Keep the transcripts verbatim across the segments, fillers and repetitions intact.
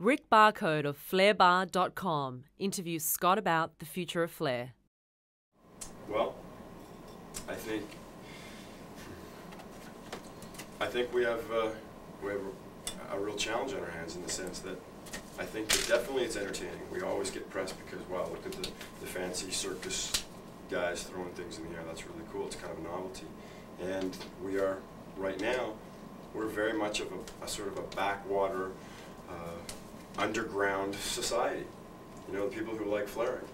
Rick Barcode of Flairbar dot com interviews Scott about the future of flair. Well, I think I think we have uh, we have a real challenge on our hands, in the sense that I think that definitely it's entertaining. We always get pressed because, wow, look at the, the fancy circus guys throwing things in the air. That's really cool. It's kind of a novelty. And we are, right now, we're very much of a, a sort of a backwater, uh, underground society. You know, the people who like flaring.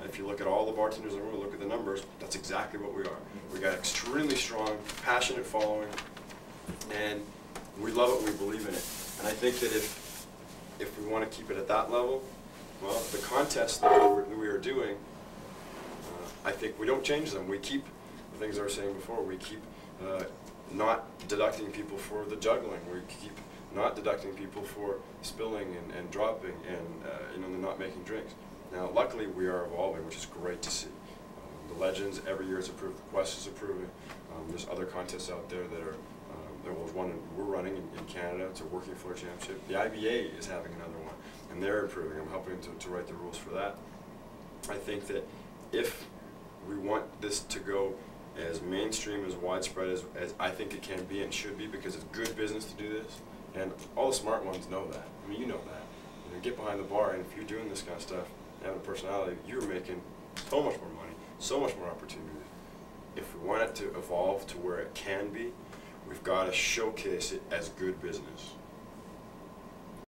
Uh, if you look at all the bartenders in the room, look at the numbers, that's exactly what we are. We got extremely strong, passionate following, and we love it, we believe in it. And I think that if If we want to keep it at that level, well, the contests that we are doing, uh, I think we don't change them. We keep the things I was saying before. We keep uh, not deducting people for the juggling. We keep not deducting people for spilling and, and dropping and uh, you know, not making drinks. Now, luckily, we are evolving, which is great to see. Um, the Legends every year is approved. The Quest is approving. Um, there's other contests out there that are. There was one we're running in, in Canada. It's a working floor championship. The I B A is having another one, and they're improving. I'm helping to, to write the rules for that. I think that if we want this to go as mainstream, as widespread as, as I think it can be and should be, because it's good business to do this, and all the smart ones know that. I mean, you know that. You know, get behind the bar, and if you're doing this kind of stuff and having a personality, you're making so much more money, so much more opportunities. If we want it to evolve to where it can be, we've got to showcase it as good business.